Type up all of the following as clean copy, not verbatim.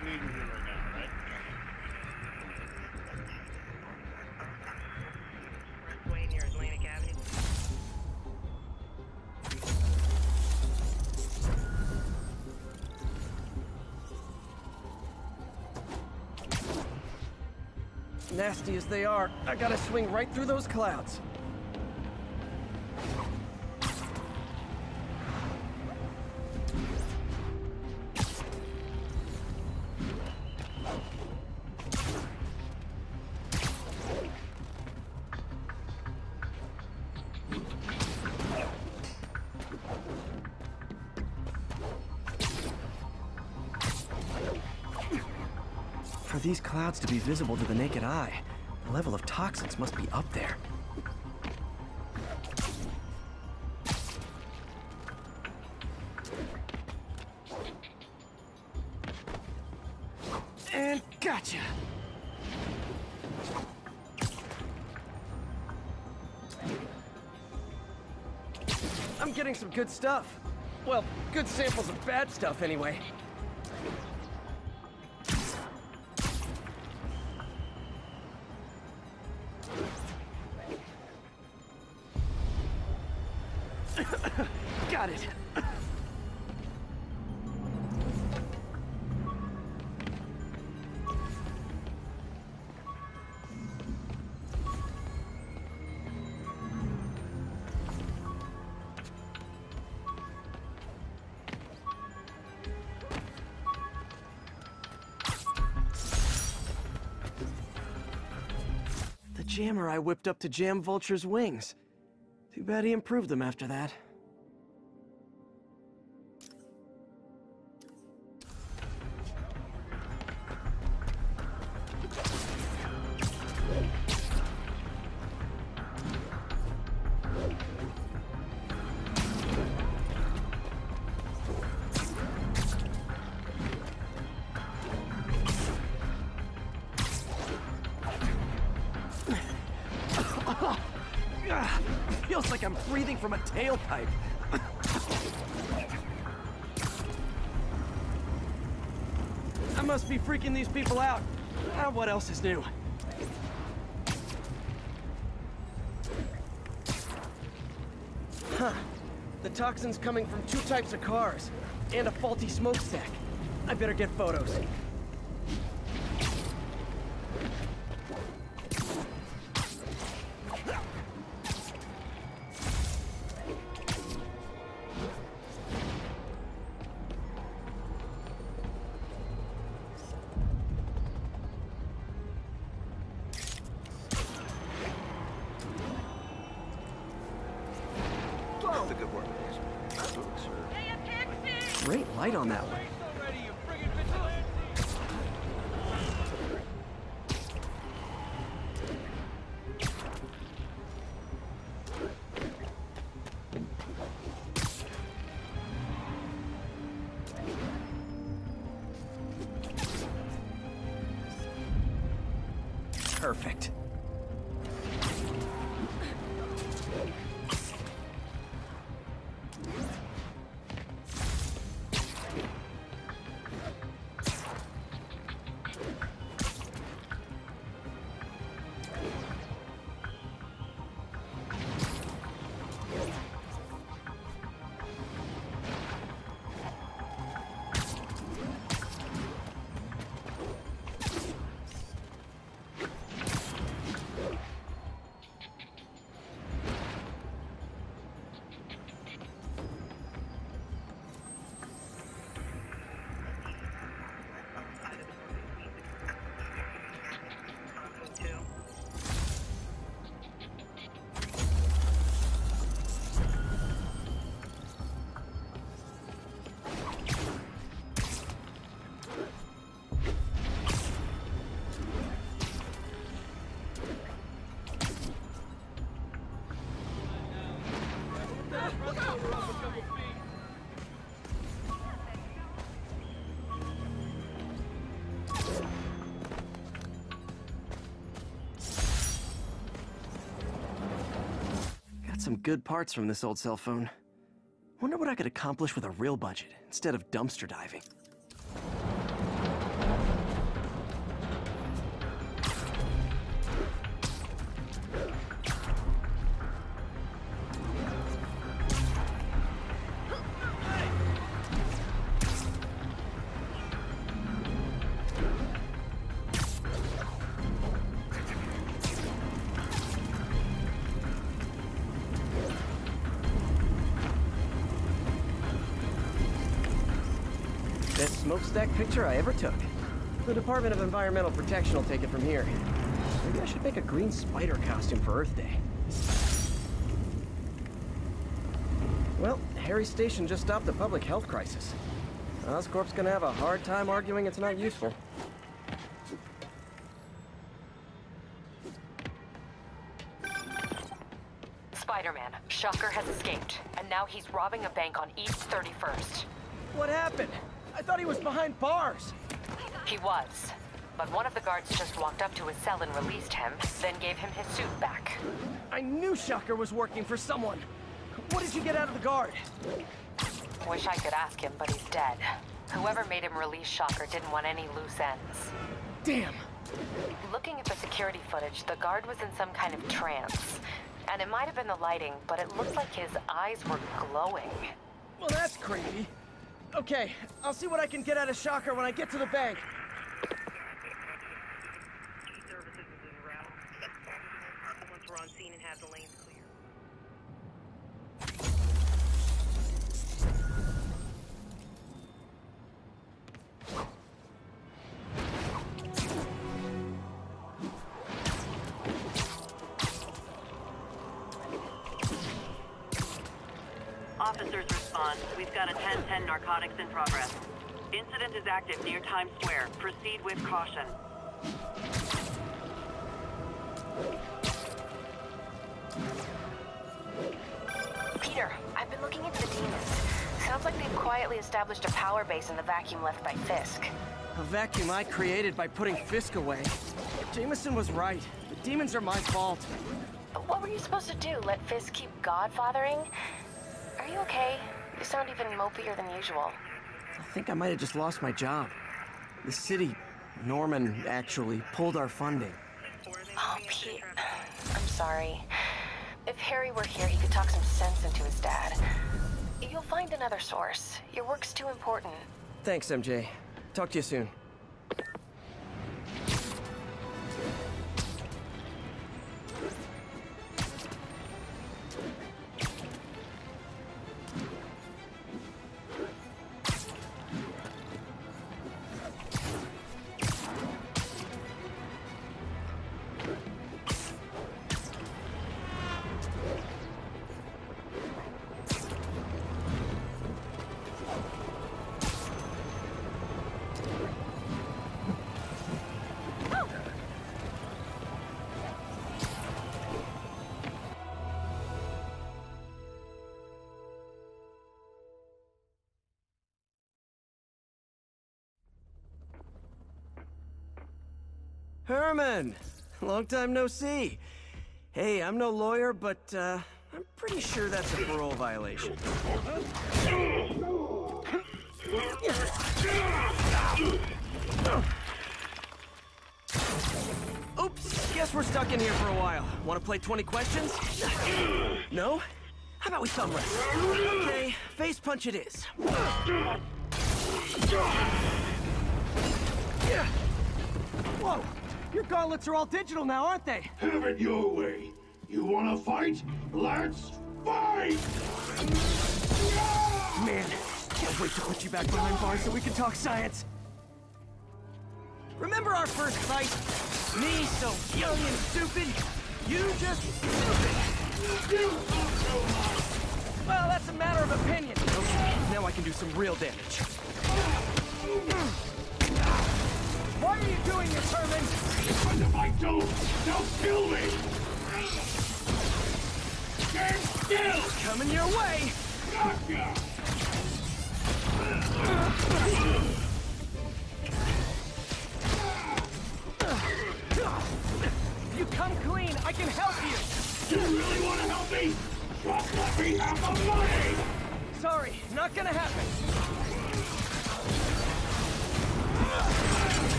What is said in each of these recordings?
don't need me here right now, right? We're way near Atlantic Avenue. Nasty as they are, I gotta swing right through those clouds. For these clouds to be visible to the naked eye, the level of toxins must be up there. And gotcha! I'm getting some good stuff. Well, good samples of bad stuff anyway. Got it. The jammer I whipped up to jam Vulture's wings. Too bad he improved them after that. Feels like I'm breathing from a tailpipe. I must be freaking these people out. Ah, what else is new? Huh. The toxin's coming from two types of cars and a faulty smokestack. I better get photos. Great light on that one. Perfect. Some good parts from this old cell phone. Wonder what I could accomplish with a real budget instead of dumpster diving. Best smokestack picture I ever took. The Department of Environmental Protection will take it from here. Maybe I should make a green spider costume for Earth Day. Well, Harry's station just stopped the public health crisis. Oscorp's gonna have a hard time arguing it's not useful. Spider-Man, Shocker has escaped, and now he's robbing a bank on East 31st. What happened? I thought he was behind bars! He was, but one of the guards just walked up to his cell and released him, then gave him his suit back. I knew Shocker was working for someone! What did you get out of the guard? Wish I could ask him, but he's dead. Whoever made him release Shocker didn't want any loose ends. Damn! Looking at the security footage, the guard was in some kind of trance. And it might have been the lighting, but it looks like his eyes were glowing. Well, that's creepy. Okay, I'll see what I can get out of Shocker when I get to the bank. Services is in route. Once we're on scene and have the lanes clear. Officers respond. We've got a 10-10 narcotics in progress. Incident is active near Times Square. Proceed with caution. Peter, I've been looking into the demons. Sounds like they've quietly established a power base in the vacuum left by Fisk. A vacuum I created by putting Fisk away. Jameson was right. The demons are my fault. But what were you supposed to do? Let Fisk keep godfathering? Are you okay? You sound even mopier than usual. I think I might have just lost my job. The city, Norman, actually, pulled our funding. Oh, Pete. I'm sorry. If Harry were here, he could talk some sense into his dad. You'll find another source. Your work's too important. Thanks, MJ. Talk to you soon. Herman! Long time no see. Hey, I'm no lawyer, but I'm pretty sure that's a parole violation. Oops, guess we're stuck in here for a while. Want to play 20 questions? No? How about we thumb wrestle? Okay, face punch it is. Whoa! Your gauntlets are all digital now, aren't they? Have it your way. You wanna fight? Let's fight! Man, can't wait to put you back behind bars so we can talk science. Remember our first fight? Me so young and stupid, you just stupid. Well, that's a matter of opinion. Okay, now I can do some real damage. Why are you doing this, Herman? Because if I don't, they'll kill me! Stand still! Coming your way! Gotcha! If you come clean, I can help you! You really want to help me? Just let me have the money! Sorry, not gonna happen.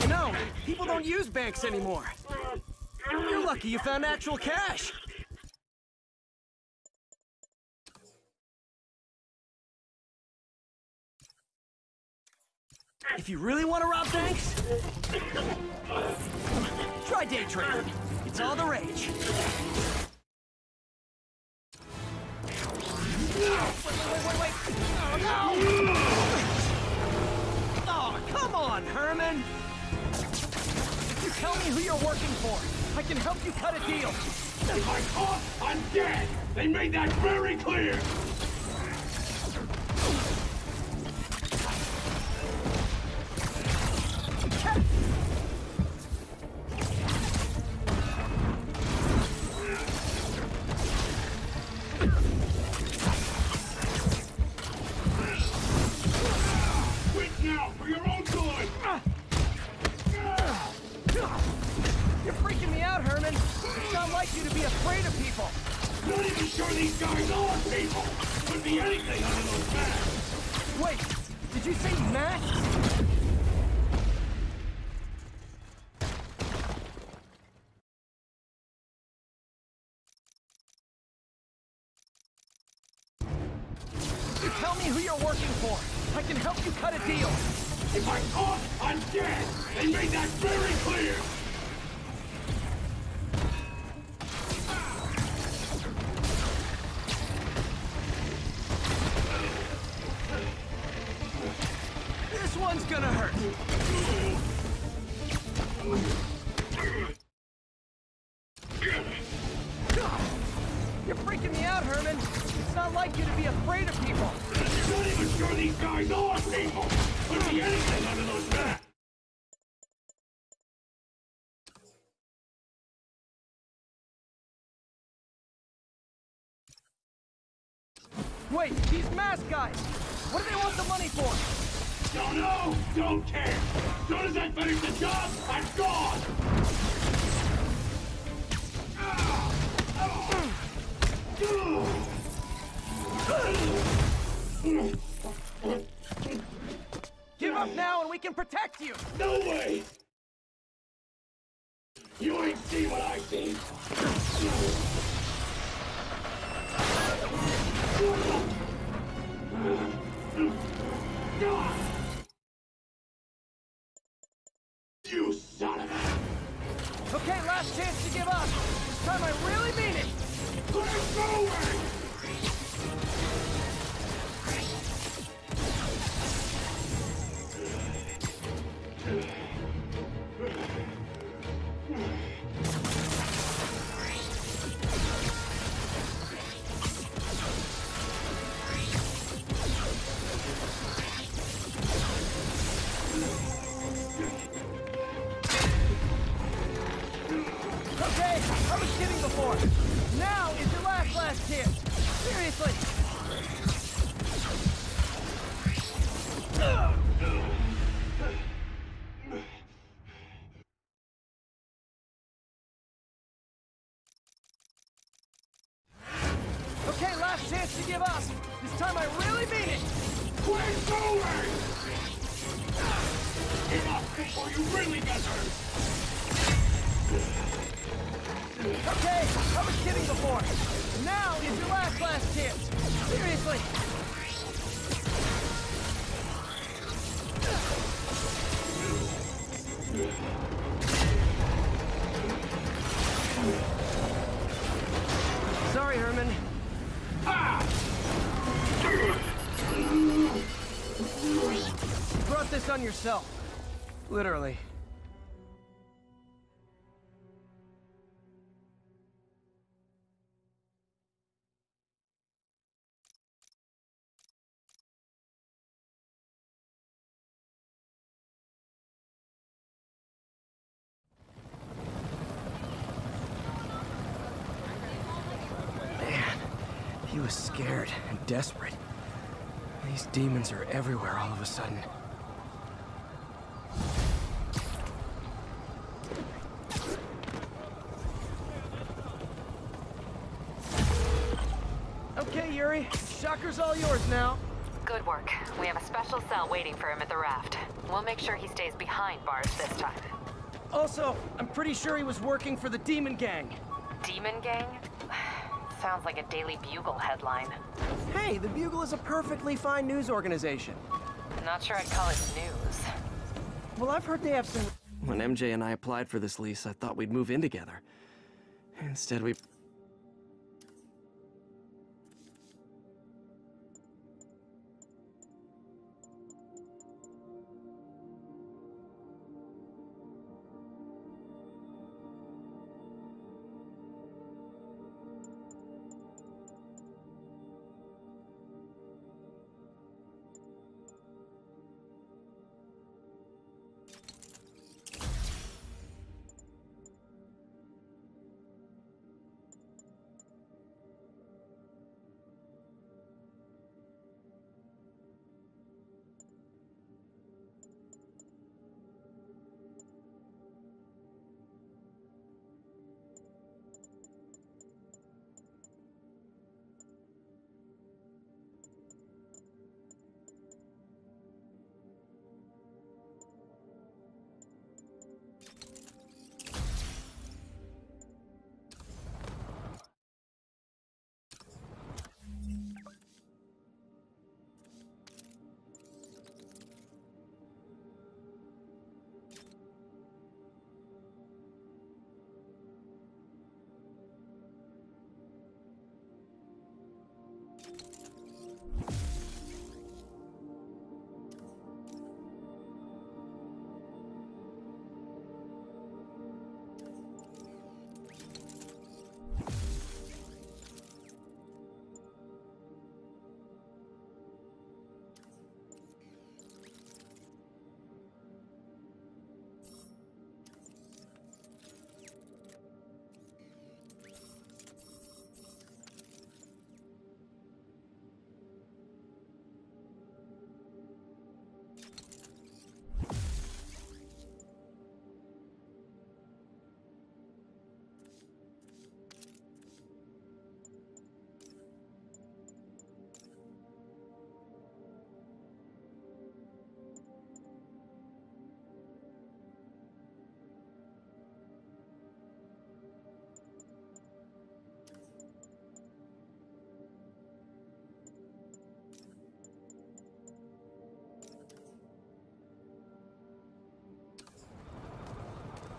You know, people don't use banks anymore. You're lucky you found actual cash. If you really want to rob banks... day trader. It's all the rage. Wait. No! Oh, come on, Herman. You tell me who you're working for. I can help you cut a deal. If I call, I'm dead. They made that very clear. Wait, these masked guys! What do they want the money for? Don't know! Don't care! As soon as I finish the job, I'm gone! Give up now and we can protect you! No way! You ain't see what I see! You son of a... Okay, last chance to give up. This time I really mean it. Let it go away. I was kidding before. Now is your last chance. Seriously. Okay, last chance to give up. This time I really mean it. Quit going! Give up before you really got hurt. Okay, I was kidding before. Now is your last chance. Seriously. Sorry, Herman. You brought this on yourself. Literally. I was scared and desperate. These demons are everywhere all of a sudden. Okay, Yuri. Shocker's all yours now. Good work. We have a special cell waiting for him at the raft. We'll make sure he stays behind bars this time. Also, I'm pretty sure he was working for the Demon Gang. Demon Gang? Sounds like a Daily Bugle headline. Hey, the Bugle is a perfectly fine news organization. Not sure I'd call it news. Well, I've heard they have some... When MJ and I applied for this lease, I thought we'd move in together. Instead, we...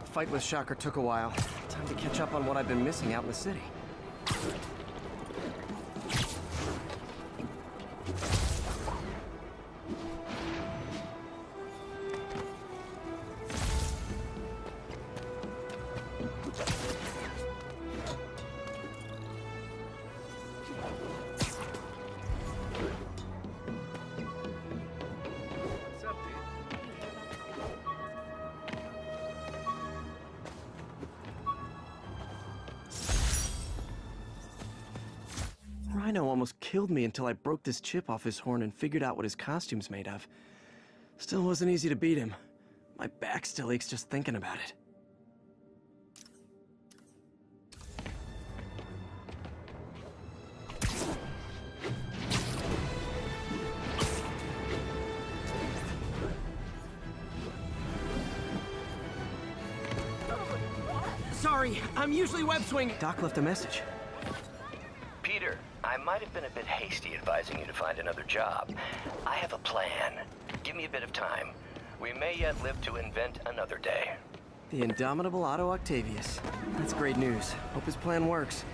The fight with Shocker took a while. Time to catch up on what I've been missing out in the city. Killed me until I broke this chip off his horn and figured out what his costume's made of. Still wasn't easy to beat him. My back still aches just thinking about it. Sorry, I'm usually web swinging. Doc left a message. I might have been a bit hasty advising you to find another job. I have a plan. Give me a bit of time. We may yet live to invent another day. The indomitable Otto Octavius. That's great news. Hope his plan works.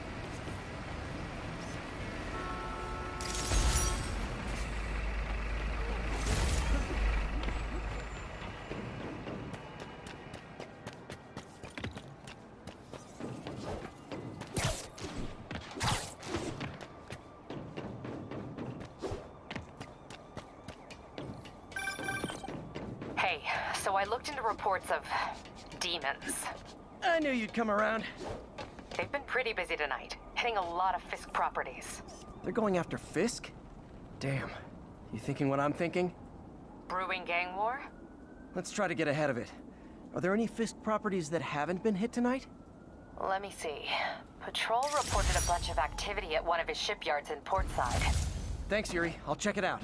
Come around. They've been pretty busy tonight, hitting a lot of Fisk properties. They're going after Fisk? Damn. You thinking what I'm thinking? Brewing gang war? Let's try to get ahead of it. Are there any Fisk properties that haven't been hit tonight? Let me see. Patrol reported a bunch of activity at one of his shipyards in Portside. Thanks, Yuri. I'll check it out.